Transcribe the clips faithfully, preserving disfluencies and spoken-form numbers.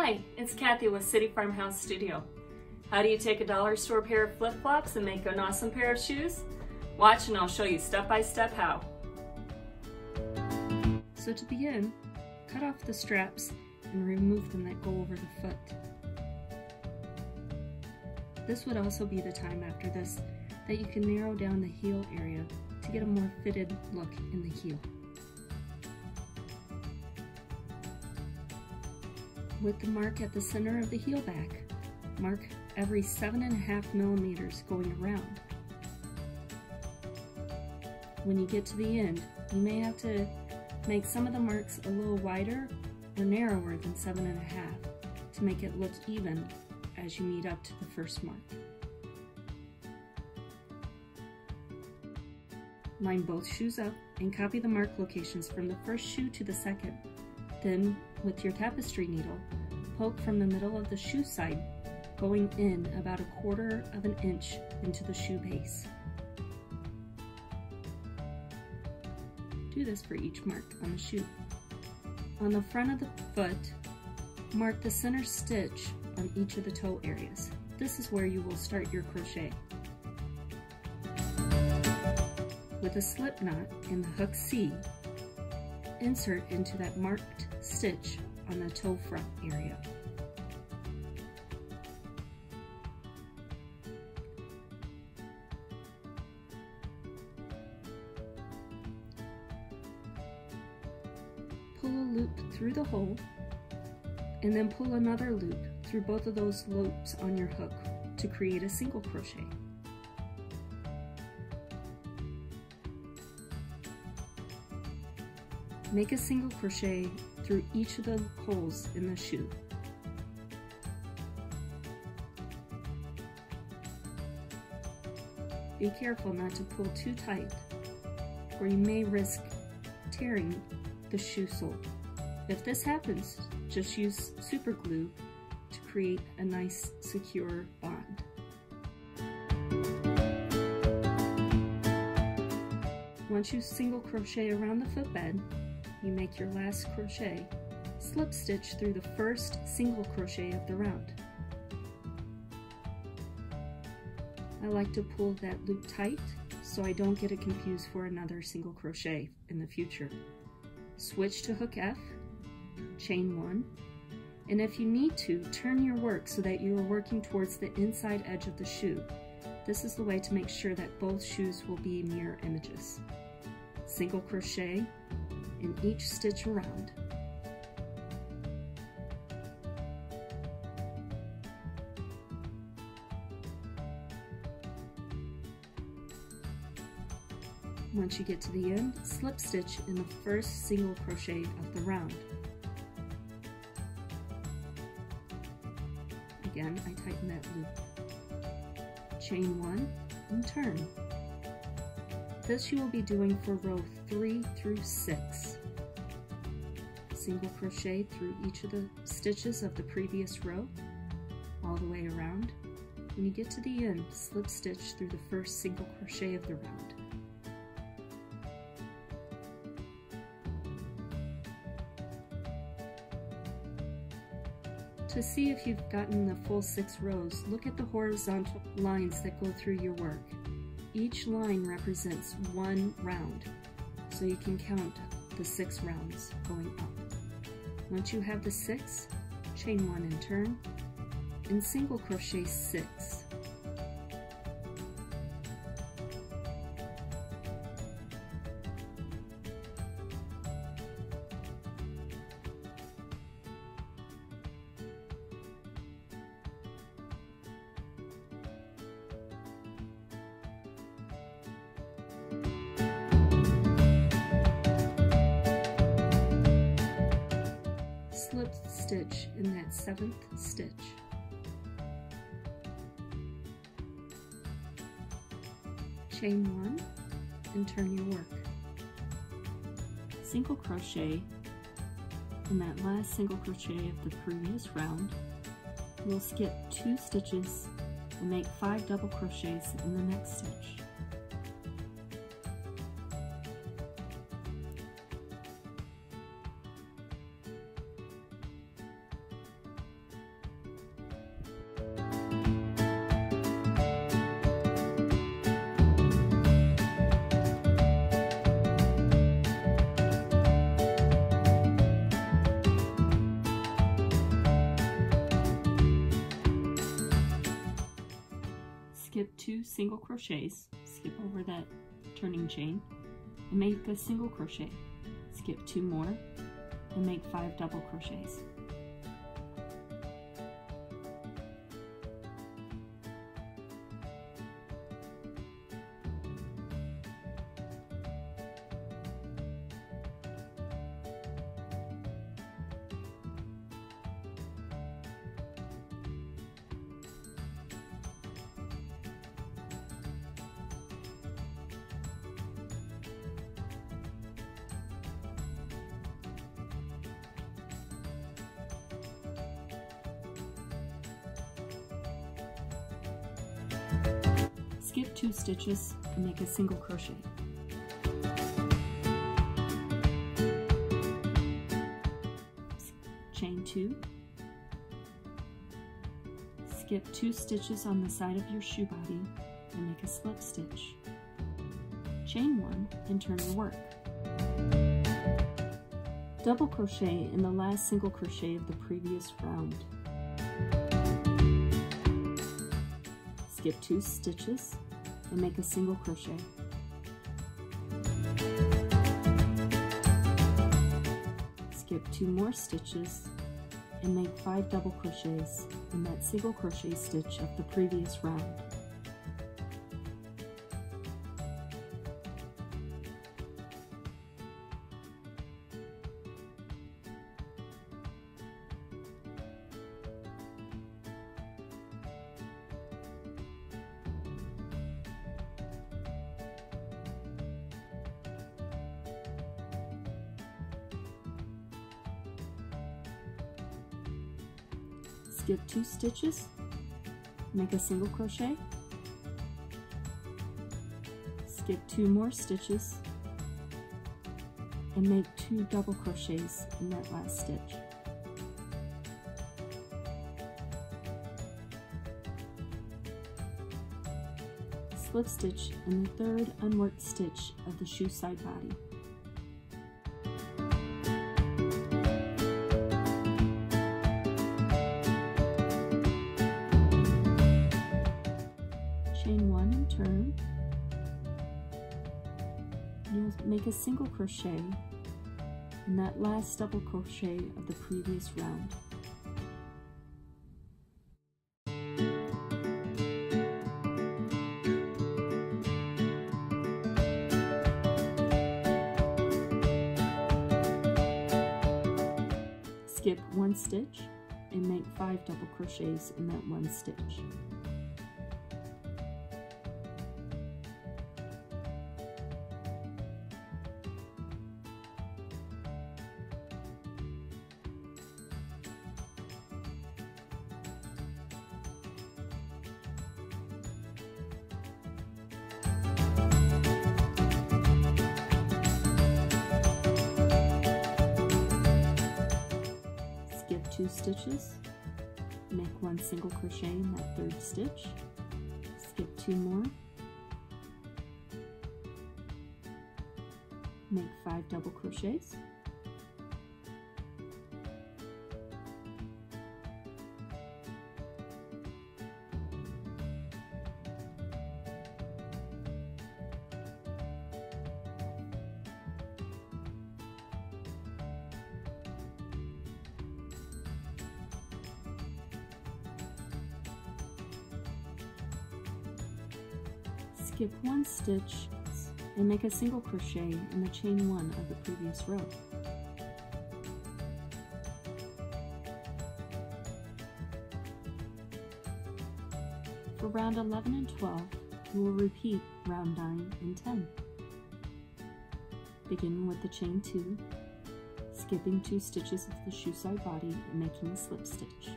Hi, it's Kathy with City Farmhouse Studio. How do you take a dollar store pair of flip-flops and make an awesome pair of shoes? Watch and I'll show you step-by-step how. So to begin, cut off the straps and remove them that go over the foot. This would also be the time after this that you can narrow down the heel area to get a more fitted look in the heel. With the mark at the center of the heel back, mark every seven and a half millimeters going around. When you get to the end, you may have to make some of the marks a little wider or narrower than seven and a half to make it look even as you meet up to the first mark. Line both shoes up and copy the mark locations from the first shoe to the second. Then, with your tapestry needle, poke from the middle of the shoe side, going in about a quarter of an inch into the shoe base. Do this for each mark on the shoe. On the front of the foot, mark the center stitch on each of the toe areas. This is where you will start your crochet. With a slip knot in the hook C, insert into that marked stitch on the toe front area. Pull a loop through the hole and then pull another loop through both of those loops on your hook to create a single crochet. Make a single crochet through each of the holes in the shoe. Be careful not to pull too tight, or you may risk tearing the shoe sole. If this happens, just use super glue to create a nice, secure bond. Once you single crochet around the footbed, you make your last crochet, slip stitch through the first single crochet of the round. I like to pull that loop tight so I don't get it confused for another single crochet in the future. Switch to hook F, chain one, and if you need to, turn your work so that you are working towards the inside edge of the shoe. This is the way to make sure that both shoes will be mirror images. Single crochet in each stitch around. Once you get to the end, slip stitch in the first single crochet of the round. Again, I tighten that loop. Chain one and turn. This you will be doing for row three through six. Single crochet through each of the stitches of the previous row, all the way around. When you get to the end, slip stitch through the first single crochet of the round. To see if you've gotten the full six rows, look at the horizontal lines that go through your work. Each line represents one round, so you can count the six rounds going up. Once you have the six, chain one and turn, and single crochet six. Slip stitch in that seventh stitch. Chain one and turn your work. Single crochet in that last single crochet of the previous round. We'll skip two stitches and make five double crochets in the next stitch. skip two single crochets, skip over that turning chain, and make a single crochet, skip two more, and make five double crochets. Skip two stitches and make a single crochet. Chain two. Skip two stitches on the side of your shoe body and make a slip stitch. Chain one and turn your work. Double crochet in the last single crochet of the previous round. Skip two stitches and make a single crochet. Skip two more stitches and make five double crochets in that single crochet stitch of the previous round. Skip two stitches, make a single crochet, skip two more stitches, and make two double crochets in that last stitch. Slip stitch in the third unworked stitch of the shoe side body. You'll make a single crochet in that last double crochet of the previous round. Skip one stitch and make five double crochets in that one stitch. Two stitches, make one single crochet in that third stitch, skip two more, make five double crochets, skip one stitch and make a single crochet in the chain one of the previous row. For round eleven and twelve, we will repeat round nine and ten. Begin with the chain two, skipping two stitches of the shoe side body and making a slip stitch.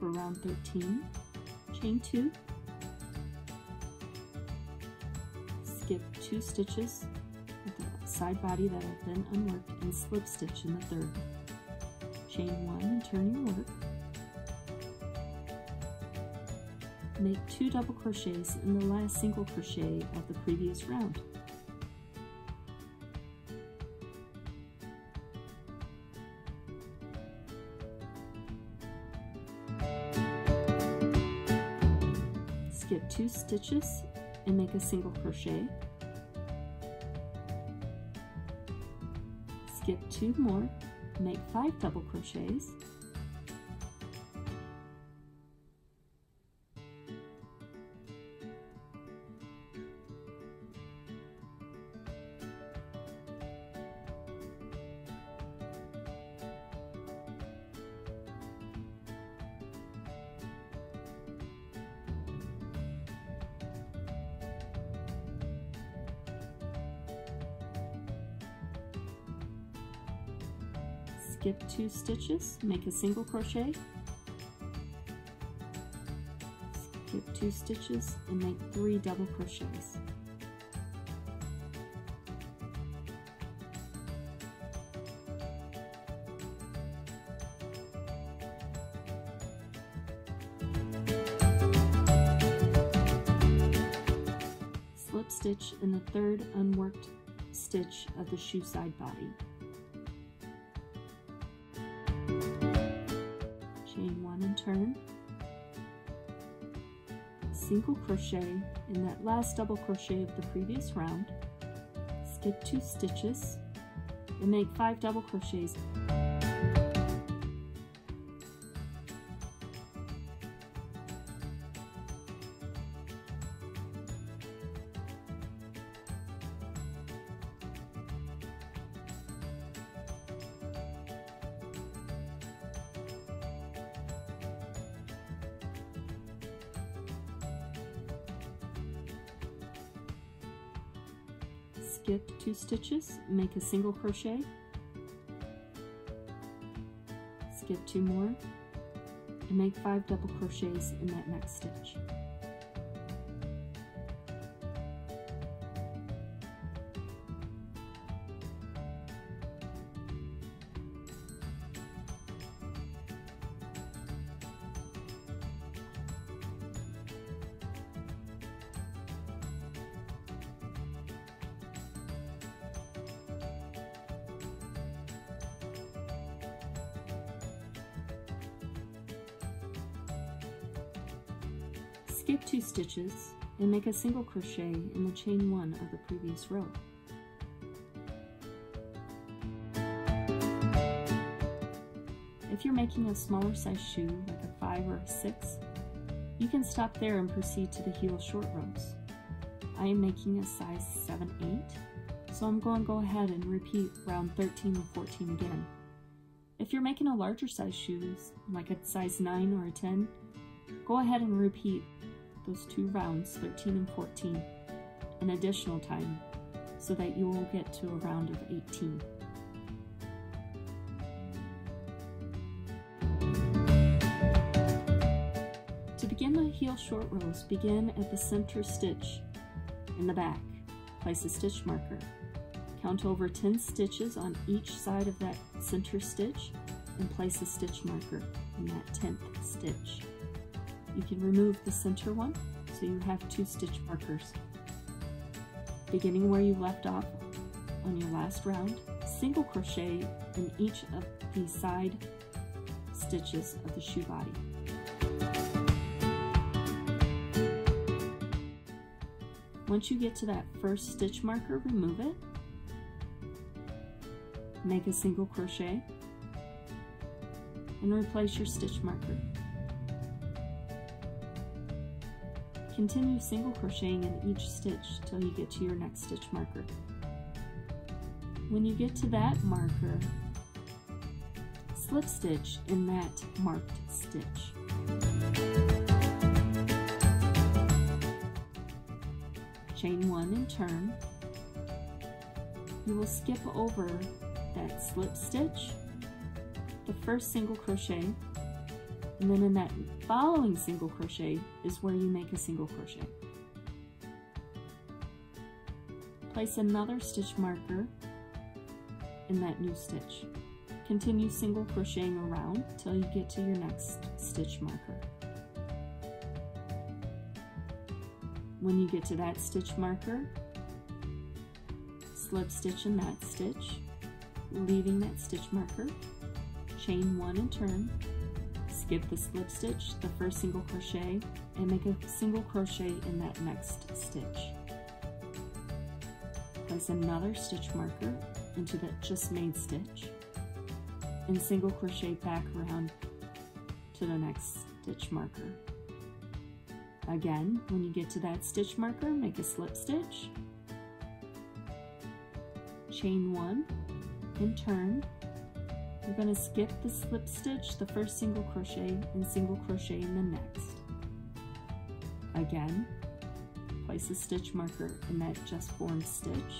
For round thirteen, chain two, skip two stitches with the side body that have been unworked and slip stitch in the third. Chain one and turn your work. Make two double crochets in the last single crochet of the previous round. skip two stitches and make a single crochet, skip two more, make five double crochets, skip two stitches, make a single crochet, skip two stitches and make three double crochets. Slip stitch in the third unworked stitch of the shoe side body. Chain one and turn, single crochet in that last double crochet of the previous round, skip two stitches and make five double crochets. Skip two stitches, make a single crochet, skip two more, and make five double crochets in that next stitch. Skip two stitches and make a single crochet in the chain one of the previous row. If you're making a smaller size shoe, like a five or a six, you can stop there and proceed to the heel short rows. I am making a size seven eight, so I'm going to go ahead and repeat round thirteen and fourteen again. If you're making a larger size shoes, like a size nine or a ten, go ahead and repeat those two rounds, thirteen and fourteen, an additional time so that you will get to a round of eighteen. To begin the heel short rows, begin at the center stitch in the back. Place a stitch marker. Count over ten stitches on each side of that center stitch and place a stitch marker in that tenth stitch. You can remove the center one, so you have two stitch markers. Beginning where you left off on your last round, single crochet in each of the side stitches of the shoe body. Once you get to that first stitch marker, remove it. Make a single crochet and replace your stitch marker. Continue single crocheting in each stitch till you get to your next stitch marker. When you get to that marker, slip stitch in that marked stitch. Chain one and turn. You will skip over that slip stitch, the first single crochet, and then in that following single crochet is where you make a single crochet. Place another stitch marker in that new stitch. Continue single crocheting around till you get to your next stitch marker. When you get to that stitch marker, slip stitch in that stitch, leaving that stitch marker, chain one and turn, skip the slip stitch, the first single crochet, and make a single crochet in that next stitch. Place another stitch marker into that just made stitch and single crochet back around to the next stitch marker. Again, when you get to that stitch marker, make a slip stitch, chain one, and turn. You're going to skip the slip stitch, the first single crochet, and single crochet in the next. Again, place a stitch marker in that just formed stitch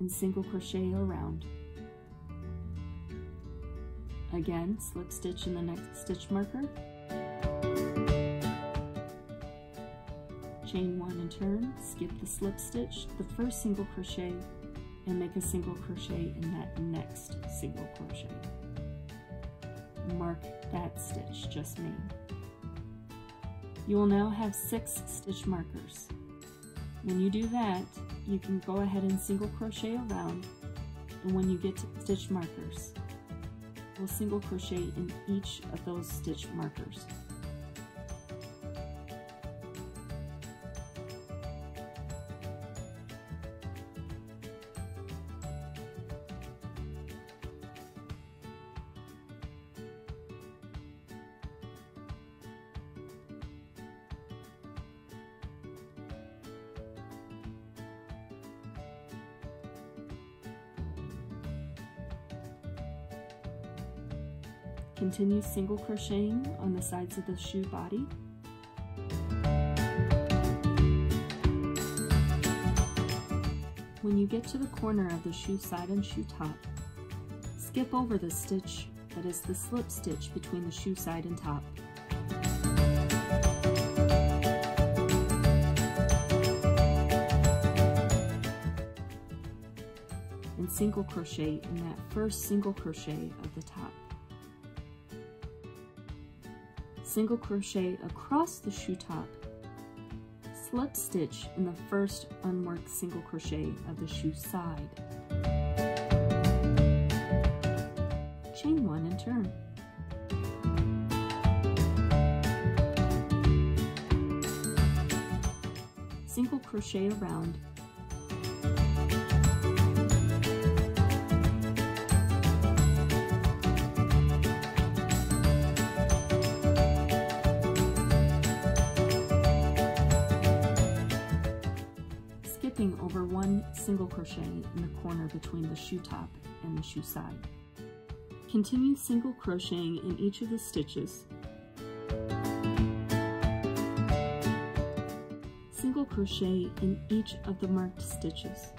and single crochet around. Again, slip stitch in the next stitch marker, chain one and turn, skip the slip stitch, the first single crochet, and make a single crochet in that next single crochet. Mark that stitch just made. You will now have six stitch markers. When you do that, you can go ahead and single crochet around, and when you get to stitch markers, we'll single crochet in each of those stitch markers. Continue single crocheting on the sides of the shoe body. When you get to the corner of the shoe side and shoe top, skip over the stitch that is the slip stitch between the shoe side and top. And single crochet in that first single crochet of the top. Single crochet across the shoe top, slip stitch in the first unworked single crochet of the shoe side, chain one and turn. Single crochet around. Over one single crochet in the corner between the shoe top and the shoe side. Continue single crocheting in each of the stitches. Single crochet in each of the marked stitches.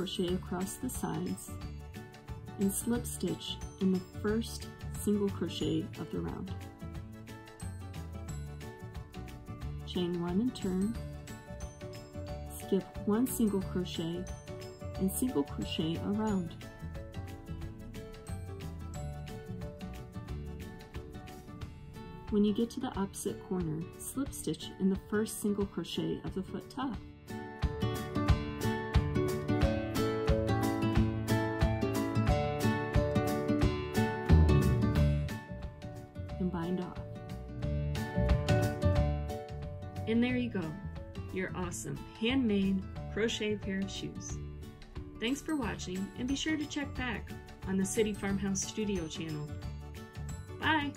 Crochet across the sides and slip stitch in the first single crochet of the round. Chain one and turn, skip one single crochet and single crochet around. When you get to the opposite corner, slip stitch in the first single crochet of the foot top. And there you go, your awesome handmade crochet pair of shoes. Thanks for watching, and be sure to check back on the City Farmhouse Studio channel. Bye!